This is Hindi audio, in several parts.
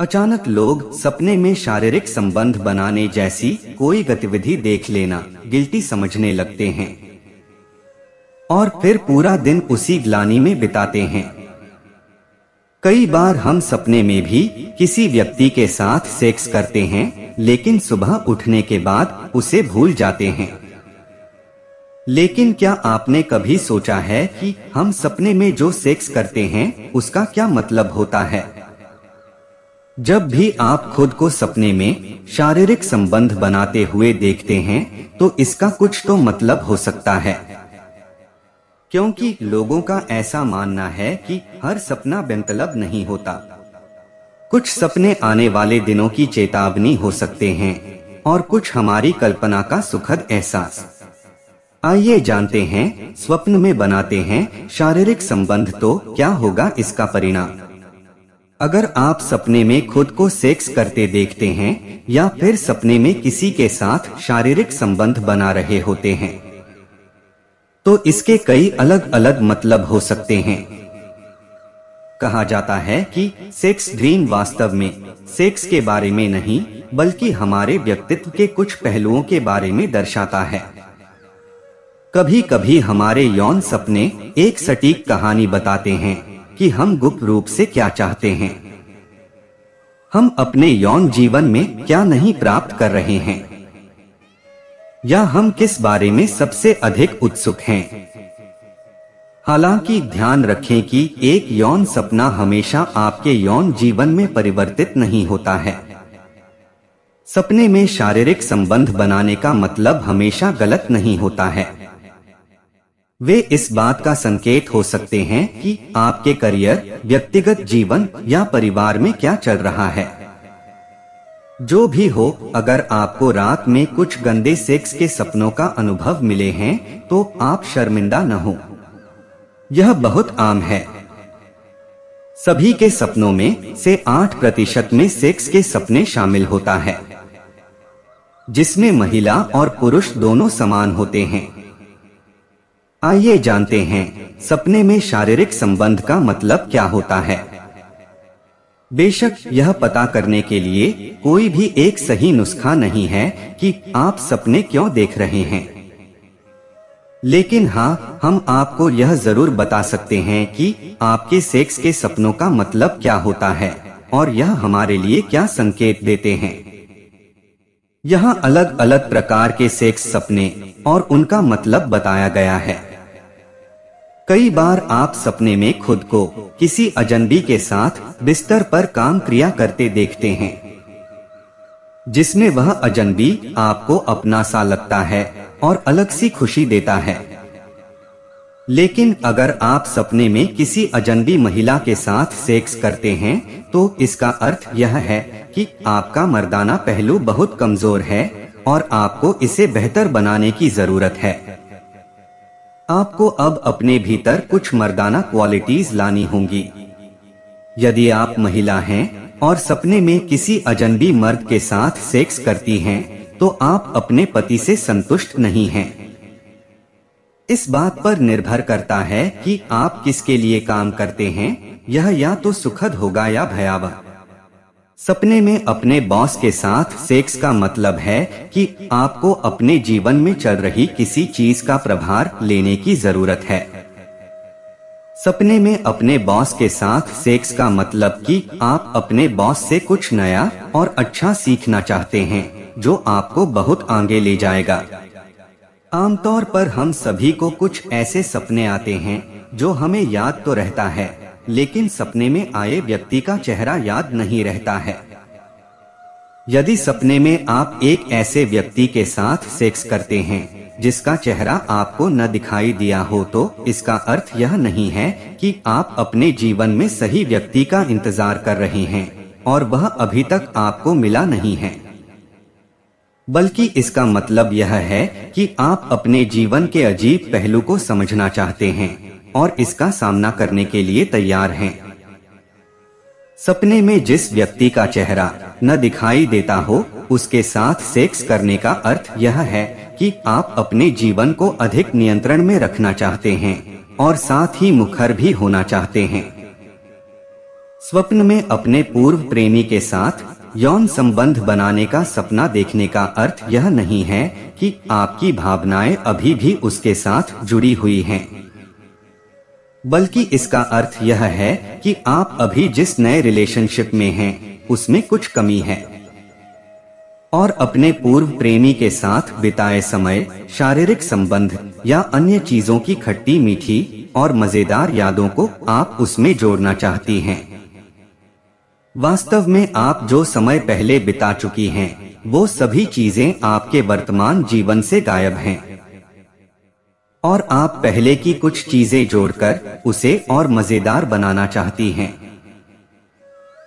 अचानक लोग सपने में शारीरिक संबंध बनाने जैसी कोई गतिविधि देख लेना गिल्टी समझने लगते हैं और फिर पूरा दिन उसी ग्लानि में बिताते हैं। कई बार हम सपने में भी किसी व्यक्ति के साथ सेक्स करते हैं लेकिन सुबह उठने के बाद उसे भूल जाते हैं। लेकिन क्या आपने कभी सोचा है कि हम सपने में जो सेक्स करते हैं उसका क्या मतलब होता है? जब भी आप खुद को सपने में शारीरिक संबंध बनाते हुए देखते हैं तो इसका कुछ तो मतलब हो सकता है, क्योंकि लोगों का ऐसा मानना है कि हर सपना बेमतलब नहीं होता। कुछ सपने आने वाले दिनों की चेतावनी हो सकते हैं और कुछ हमारी कल्पना का सुखद एहसास। आइए जानते हैं, स्वप्न में बनाते हैं शारीरिक संबंध तो क्या होगा इसका परिणाम। अगर आप सपने में खुद को सेक्स करते देखते हैं या फिर सपने में किसी के साथ शारीरिक संबंध बना रहे होते हैं तो इसके कई अलग अलग मतलब हो सकते हैं। कहा जाता है कि सेक्स ड्रीम वास्तव में सेक्स के बारे में नहीं बल्कि हमारे व्यक्तित्व के कुछ पहलुओं के बारे में दर्शाता है। कभी कभी हमारे यौन सपने एक सटीक कहानी बताते हैं कि हम गुप्त रूप से क्या चाहते हैं, हम अपने यौन जीवन में क्या नहीं प्राप्त कर रहे हैं या हम किस बारे में सबसे अधिक उत्सुक हैं। हालांकि ध्यान रखें कि एक यौन सपना हमेशा आपके यौन जीवन में परिवर्तित नहीं होता है। सपने में शारीरिक संबंध बनाने का मतलब हमेशा गलत नहीं होता है। वे इस बात का संकेत हो सकते हैं कि आपके करियर, व्यक्तिगत जीवन या परिवार में क्या चल रहा है। जो भी हो, अगर आपको रात में कुछ गंदे सेक्स के सपनों का अनुभव मिले हैं तो आप शर्मिंदा न हो, यह बहुत आम है। सभी के सपनों में से 8% में सेक्स के सपने शामिल होता है जिसमें महिला और पुरुष दोनों समान होते हैं। आइए जानते हैं सपने में शारीरिक संबंध का मतलब क्या होता है। बेशक यह पता करने के लिए कोई भी एक सही नुस्खा नहीं है कि आप सपने क्यों देख रहे हैं, लेकिन हाँ, हम आपको यह जरूर बता सकते हैं कि आपके सेक्स के सपनों का मतलब क्या होता है और यह हमारे लिए क्या संकेत देते हैं। यहाँ अलग अलग प्रकार के सेक्स सपने और उनका मतलब बताया गया है। कई बार आप सपने में खुद को किसी अजनबी के साथ बिस्तर पर काम क्रिया करते देखते हैं जिसमें वह अजनबी आपको अपना सा लगता है और अलग सी खुशी देता है। लेकिन अगर आप सपने में किसी अजनबी महिला के साथ सेक्स करते हैं तो इसका अर्थ यह है कि आपका मर्दाना पहलू बहुत कमजोर है और आपको इसे बेहतर बनाने की जरूरत है। आपको अब अपने भीतर कुछ मर्दाना क्वालिटीज लानी होंगी। यदि आप महिला हैं और सपने में किसी अजनबी मर्द के साथ सेक्स करती हैं तो आप अपने पति से संतुष्ट नहीं हैं। इस बात पर निर्भर करता है कि आप किसके लिए काम करते हैं, यह या तो सुखद होगा या भयावह। सपने में अपने बॉस के साथ सेक्स का मतलब है कि आपको अपने जीवन में चल रही किसी चीज का प्रभार लेने की जरूरत है। सपने में अपने बॉस के साथ सेक्स का मतलब कि आप अपने बॉस से कुछ नया और अच्छा सीखना चाहते हैं जो आपको बहुत आगे ले जाएगा। आमतौर पर हम सभी को कुछ ऐसे सपने आते हैं जो हमें याद तो रहता है लेकिन सपने में आए व्यक्ति का चेहरा याद नहीं रहता है। यदि सपने में आप एक ऐसे व्यक्ति के साथ सेक्स करते हैं जिसका चेहरा आपको न दिखाई दिया हो तो इसका अर्थ यह नहीं है कि आप अपने जीवन में सही व्यक्ति का इंतजार कर रहे हैं और वह अभी तक आपको मिला नहीं है, बल्कि इसका मतलब यह है कि आप अपने जीवन के अजीब पहलू को समझना चाहते हैं और इसका सामना करने के लिए तैयार हैं। सपने में जिस व्यक्ति का चेहरा न दिखाई देता हो उसके साथ सेक्स करने का अर्थ यह है कि आप अपने जीवन को अधिक नियंत्रण में रखना चाहते हैं और साथ ही मुखर भी होना चाहते हैं। स्वप्न में अपने पूर्व प्रेमी के साथ यौन संबंध बनाने का सपना देखने का अर्थ यह नहीं है कि आपकी भावनाएं अभी भी उसके साथ जुड़ी हुई हैं, बल्कि इसका अर्थ यह है कि आप अभी जिस नए रिलेशनशिप में हैं उसमें कुछ कमी है और अपने पूर्व प्रेमी के साथ बिताए समय शारीरिक संबंध या अन्य चीजों की खट्टी मीठी और मजेदार यादों को आप उसमें जोड़ना चाहती हैं। वास्तव में आप जो समय पहले बिता चुकी हैं वो सभी चीजें आपके वर्तमान जीवन से गायब हैं और आप पहले की कुछ चीजें जोड़कर उसे और मजेदार बनाना चाहती हैं।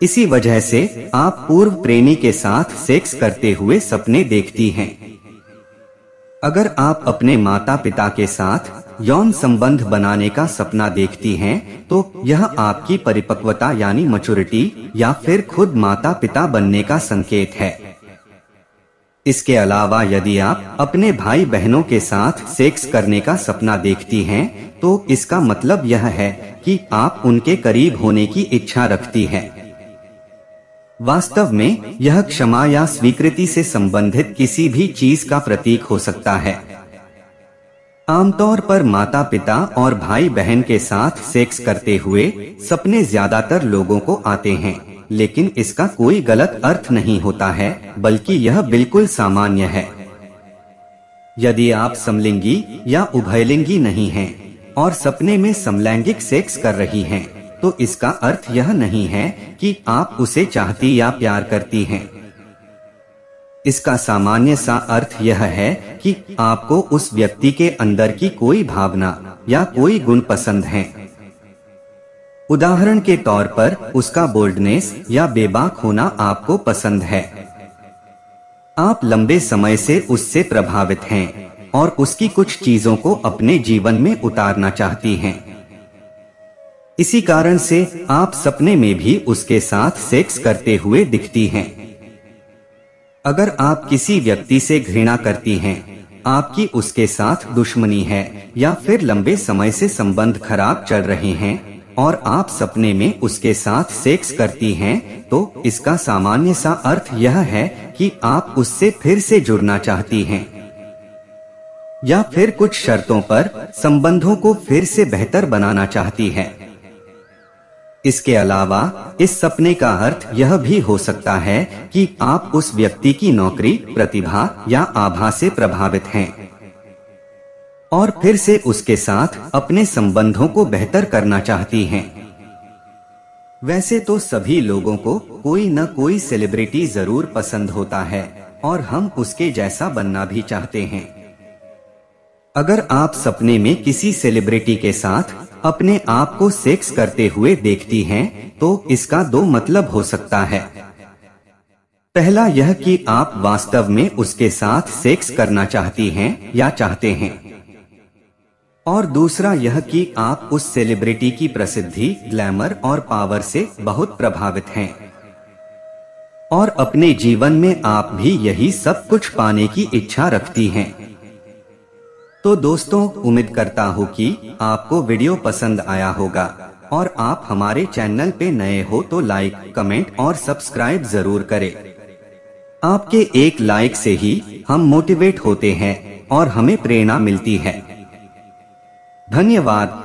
इसी वजह से आप पूर्व प्रेमी के साथ सेक्स करते हुए सपने देखती हैं। अगर आप अपने माता पिता के साथ यौन संबंध बनाने का सपना देखती हैं तो यह आपकी परिपक्वता यानी मैच्योरिटी या फिर खुद माता पिता बनने का संकेत है। इसके अलावा यदि आप अपने भाई बहनों के साथ सेक्स करने का सपना देखती हैं तो इसका मतलब यह है कि आप उनके करीब होने की इच्छा रखती हैं। वास्तव में यह क्षमा या स्वीकृति से संबंधित किसी भी चीज का प्रतीक हो सकता है। आमतौर पर माता पिता और भाई बहन के साथ सेक्स करते हुए सपने ज्यादातर लोगों को आते हैं, लेकिन इसका कोई गलत अर्थ नहीं होता है, बल्कि यह बिल्कुल सामान्य है। यदि आप समलिंगी या उभयलिंगी नहीं हैं और सपने में समलैंगिक सेक्स कर रही हैं तो इसका अर्थ यह नहीं है कि आप उसे चाहती या प्यार करती हैं। इसका सामान्य सा अर्थ यह है कि आपको उस व्यक्ति के अंदर की कोई भावना या कोई गुण पसंद है। उदाहरण के तौर पर उसका बोल्डनेस या बेबाक होना आपको पसंद है। आप लंबे समय से उससे प्रभावित हैं और उसकी कुछ चीजों को अपने जीवन में उतारना चाहती हैं। इसी कारण से आप सपने में भी उसके साथ सेक्स करते हुए दिखती हैं। अगर आप किसी व्यक्ति से घृणा करती हैं, आपकी उसके साथ दुश्मनी है या फिर लंबे समय से संबंध खराब चल रहे हैं और आप सपने में उसके साथ सेक्स करती हैं तो इसका सामान्य सा अर्थ यह है कि आप उससे फिर से जुड़ना चाहती हैं या फिर कुछ शर्तों पर संबंधों को फिर से बेहतर बनाना चाहती हैं। इसके अलावा इस सपने का अर्थ यह भी हो सकता है कि आप उस व्यक्ति की नौकरी, प्रतिभा या आभा से प्रभावित हैं और फिर से उसके साथ अपने संबंधों को बेहतर करना चाहती हैं। वैसे तो सभी लोगों को कोई न कोई सेलिब्रिटी जरूर पसंद होता है और हम उसके जैसा बनना भी चाहते हैं। अगर आप सपने में किसी सेलिब्रिटी के साथ अपने आप को सेक्स करते हुए देखती हैं तो इसका दो मतलब हो सकता है। पहला यह कि आप वास्तव में उसके साथ सेक्स करना चाहती हैं या चाहते हैं और दूसरा यह कि आप उस सेलिब्रिटी की प्रसिद्धि, ग्लैमर और पावर से बहुत प्रभावित हैं और अपने जीवन में आप भी यही सब कुछ पाने की इच्छा रखती हैं। तो दोस्तों, उम्मीद करता हूँ कि आपको वीडियो पसंद आया होगा और आप हमारे चैनल पे नए हो तो लाइक, कमेंट और सब्सक्राइब जरूर करें। आपके एक लाइक से ही हम मोटिवेट होते हैं और हमें प्रेरणा मिलती है। धन्यवाद।